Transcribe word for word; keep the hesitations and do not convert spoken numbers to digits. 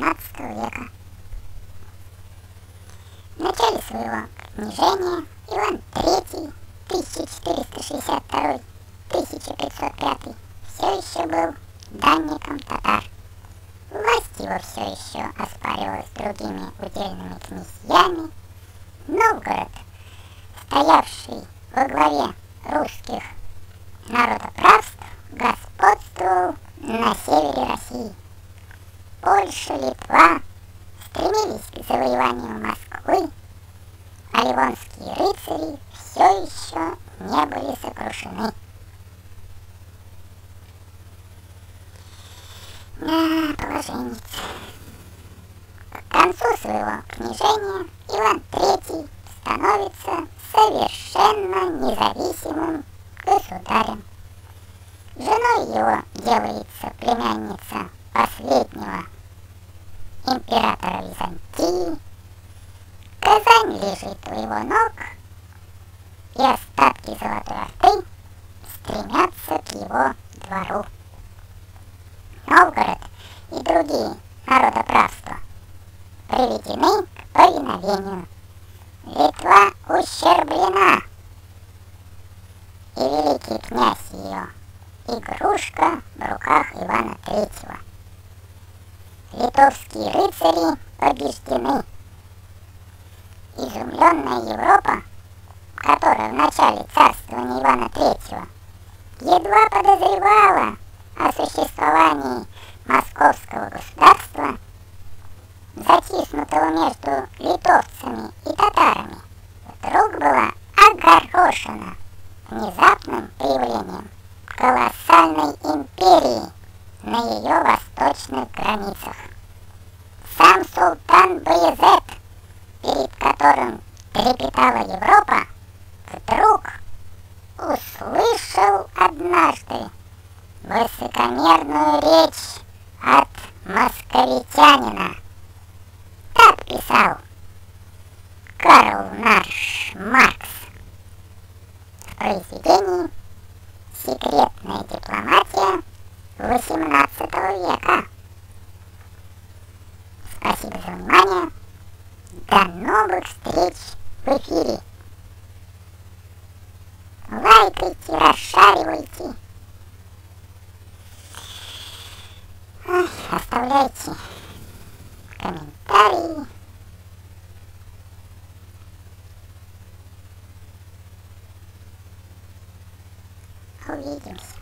восемнадцатого века. В начале своего княжения Иван Третий тысяча четыреста шестьдесят второй — тысяча пятьсот пятый все еще был данником татар. Власть его все еще оспаривалась другими удельными князьями. Новгород, стоявший во главе русских народоправств, господствовал на севере России. Польша, Литва стремились к завоеванию Москвы, а ливонские рыцари все еще не были сокрушены. На положение. К концу своего княжения Иван Третий становится совершенно независимым государем. Женой его делается племянница последнего императора Византии. Казань лежит у его ног, и остатки Золотой Орды стремятся к его двору. Новгород и другие народоправства приведены к повиновению. Литва ущерблена, и великий князь ее — игрушка в руках Ивана Третьего. Литовские рыцари побеждены. Изумленная Европа, которая в начале царствования Ивана Третьего едва подозревала о существовании московского государства, затиснутого между литовцами и татарами, вдруг была огорошена внезапным появлением колоссальной империи на ее восточных границах. Сам султан Баязет, перед которым трепетала Европа, вдруг услышал однажды высокомерную речь от московитянина. Так писал Карл наш Маркс в произведении «Секретная дипломатия восемнадцатого века». Спасибо за внимание. До новых встреч в эфире. Лайкайте, расшаривайте. Оставляйте комментарии. Увидимся.